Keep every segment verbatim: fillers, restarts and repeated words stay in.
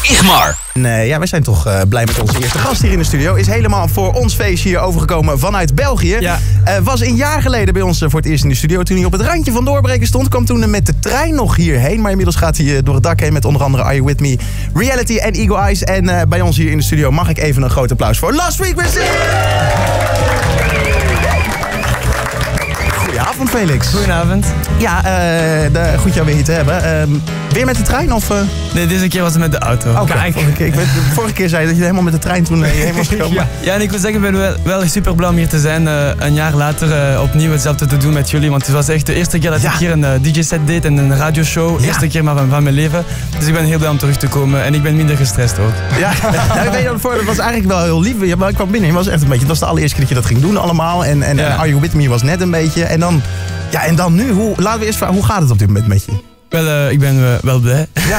bij Igmar. Nee, ja, wij zijn toch uh, blij met onze eerste gast hier in de studio. Is helemaal voor ons feestje hier overgekomen vanuit België. Ja. Uh, was een jaar geleden bij ons uh, voor het eerst in de studio. Toen hij op het randje van doorbreken stond, kwam toen met de trein nog hierheen. Maar inmiddels gaat hij uh, door het dak heen met onder andere Are You With Me, Reality en Eagle Eyes. En uh, bij ons hier in de studio mag ik even een groot applaus voor Lost Frequencies! Goedenavond, Felix. Goedenavond. Ja, uh, de, goed jou weer hier te hebben. Uh, weer met de trein of? Uh... Nee, deze keer was het met de auto. Oké, okay, vorige, vorige keer zei je dat je helemaal met de trein toen uh, je heen was gekomen. Ja. Ja, en ik wil zeggen, ik ben wel, wel super blij om hier te zijn. Uh, een jaar later uh, opnieuw hetzelfde te doen met jullie. Want het was echt de eerste keer dat ja. ik hier een uh, D J-set deed en een radioshow. Ja. Eerste keer maar van, van mijn leven. Dus ik ben heel blij om terug te komen. En ik ben minder gestrest ook. Ja, ja, ik weet dat voor, dat was eigenlijk wel heel lief. Maar ik kwam binnen, het was echt een beetje, dat was de allereerste keer dat je dat ging doen allemaal. En, en, ja. en Are You With Me was net een beetje. En dan, ja, en dan nu, hoe, laten we eerst vragen, hoe gaat het op dit moment met je? Wel, uh, ik ben uh, wel blij. Ja,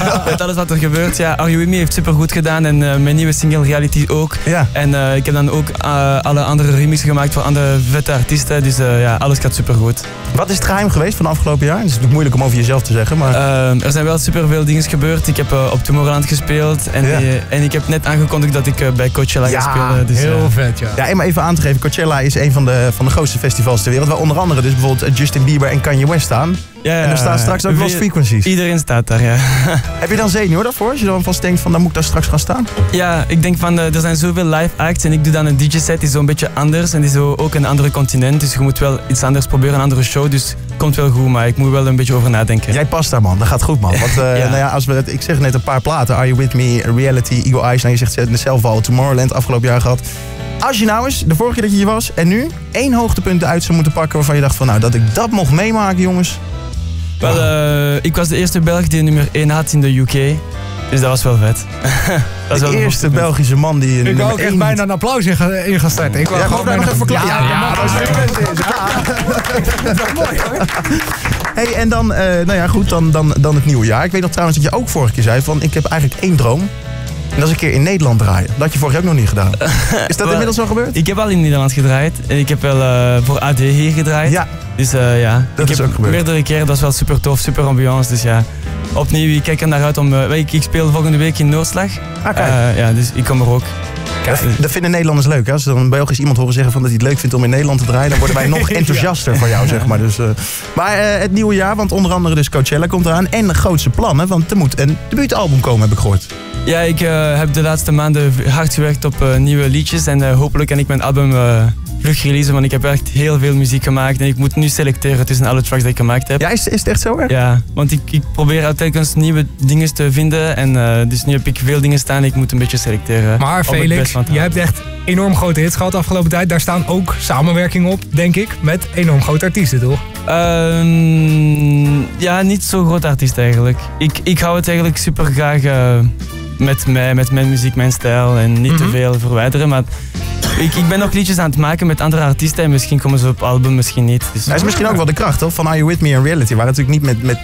ja. Met alles wat er gebeurt. Ja, Are You With Me heeft super goed gedaan en uh, mijn nieuwe single Reality ook. Ja. En uh, ik heb dan ook uh, alle andere remixen gemaakt voor andere vette artiesten. Dus uh, ja, alles gaat super goed. Wat is het geheim geweest van het afgelopen jaar? Het is natuurlijk moeilijk om over jezelf te zeggen, maar... Uh, er zijn wel super veel dingen gebeurd. Ik heb uh, op Tomorrowland gespeeld en, ja. uh, en ik heb net aangekondigd dat ik uh, bij Coachella ja, ga spelen. Dus, heel uh, vet, ja. Ja, en maar even aan te geven, Coachella is een van de, van de grootste festivals ter wereld. Waar onder andere dus bijvoorbeeld Justin Bieber en Kanye West staan. Ja, en daar staan straks ook Lost Frequencies. Iedereen staat daar, ja. Heb je dan zenuwen daarvoor? Als je dan vast denkt van, dan moet ik daar straks gaan staan? Ja, ik denk van, er zijn zoveel live acts en ik doe dan een D J-set die zo'n beetje anders en die is ook een ander continent. Dus je moet wel iets anders proberen, een andere show. Dus het komt wel goed, maar ik moet wel een beetje over nadenken. Jij past daar, man. Dat gaat goed, man. Want uh, ja. Nou ja, als we, ik zeg net een paar platen. Are You With Me, Reality, Eagle Eyes. Nou, je zegt zelf al, Tomorrowland afgelopen jaar gehad. Als je nou eens, de vorige keer dat je hier was en nu, één hoogtepunt uit zou moeten pakken waarvan je dacht van, nou, dat ik dat mocht meemaken, jongens. Wel, uh, ik was de eerste Belg die nummer één had in de U K, dus dat was wel vet. Dat was de eerste Belgische man die een nummer één... Ik wou echt bijna een applaus in gaan starten. Ik wou ja, gewoon bijna nog even klaar. Ja, ja, ja, dat is het beste. Ja. Dat is mooi, hoor. Hey, en dan, uh, nou ja, goed, dan, dan, dan het nieuwe jaar. Ik weet nog trouwens dat je ook vorige keer zei van, ik heb eigenlijk één droom. En dat is een keer in Nederland draaien. Dat had je vorig jaar ook nog niet gedaan. Is dat inmiddels wel gebeurd? Ik heb al in Nederland gedraaid. En ik heb wel uh, voor A D hier gedraaid. Ja. Dus uh, ja. Dat ik is heb ook gebeurd. Meerdere keren. Dat is wel super tof. Super ambiance. Dus ja. Opnieuw, ik kijk er naar uit om... Uh, ik, ik speel volgende week in Noordslag. Ah, kijk. Uh, ja, dus ik kom er ook. Kijk, dat vinden Nederlanders leuk. Hè? Als er een Belgisch iemand horen zeggen van dat hij het leuk vindt om in Nederland te draaien, dan worden wij nog enthousiaster ja. van jou, zeg maar. Dus, uh, maar uh, het nieuwe jaar, want onder andere dus Coachella komt eraan. En de grootste plannen, want er moet een debuutalbum komen, heb ik gehoord. Ja, ik uh, heb de laatste maanden hard gewerkt op uh, nieuwe liedjes. En uh, hopelijk kan ik mijn album uh, vlug releasen, want ik heb echt heel veel muziek gemaakt. En ik moet nu selecteren tussen alle tracks die ik gemaakt heb. Ja, is, is het echt zo, hè? Ja, want ik, ik probeer telkens nieuwe dingen te vinden. En uh, dus nu heb ik veel dingen staan en ik moet een beetje selecteren. Maar Felix, jij hebt echt enorm grote hits gehad de afgelopen tijd. Daar staan ook samenwerkingen op, denk ik, met enorm grote artiesten, toch? Um, ja, niet zo groot artiest eigenlijk. Ik, ik hou het eigenlijk super graag... Uh, Met, mij, met mijn muziek, mijn stijl en niet mm-hmm. te veel verwijderen. Maar ik, ik ben nog liedjes aan het maken met andere artiesten en misschien komen ze op album, misschien niet. Dus dat is misschien ook wel de kracht hoor, van Are You With Me en Reality. Waar natuurlijk niet met, met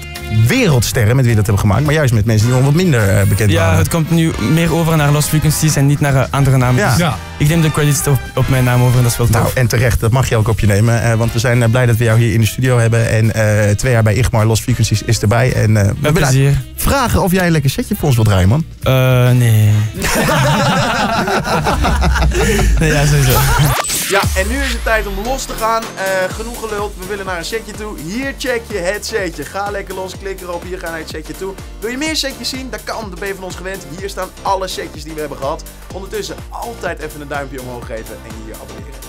wereldsterren met wie dat hebben gemaakt, maar juist met mensen die nog wat minder uh, bekend ja, waren. Ja, het komt nu meer over naar Lost Frequencies en niet naar uh, andere namen. Ja. Dus ja. Ik neem de credits op, op mijn naam over en dat is wel tof. Nou, en terecht, dat mag je ook op je nemen. Uh, want we zijn uh, blij dat we jou hier in de studio hebben. En uh, twee jaar bij Igmar, Lost Frequencies is erbij. En, uh, met plezier. Vragen of jij een lekker setje voor ons wilt draaien, man? Uh, nee. Nee, ja, sowieso. Ja, en nu is het tijd om los te gaan. Uh, genoeg geluld, we willen naar een setje toe. Hier check je het setje. Ga lekker los, klik erop, hier gaan naar het setje toe. Wil je meer setjes zien? Dat kan, dat ben je van ons gewend. Hier staan alle setjes die we hebben gehad. Ondertussen altijd even een duimpje omhoog geven en hier abonneren.